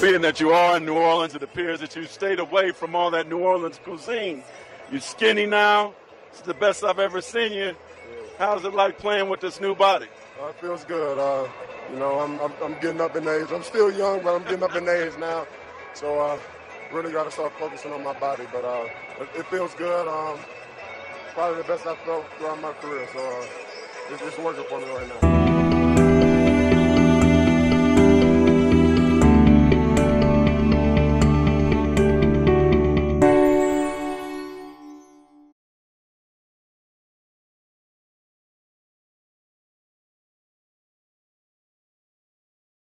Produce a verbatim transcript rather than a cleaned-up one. Being that you are in New Orleans, it appears that you stayed away from all that New Orleans cuisine. You're skinny now. It's the best I've ever seen you. How's it like playing with this new body? Uh, it feels good. Uh, you know, I'm, I'm I'm getting up in age. I'm still young, but I'm getting up in age now. So I uh, really got to start focusing on my body. But uh, it, it feels good. Um, probably the best I've felt throughout my career. So uh, it's, it's working for me right now.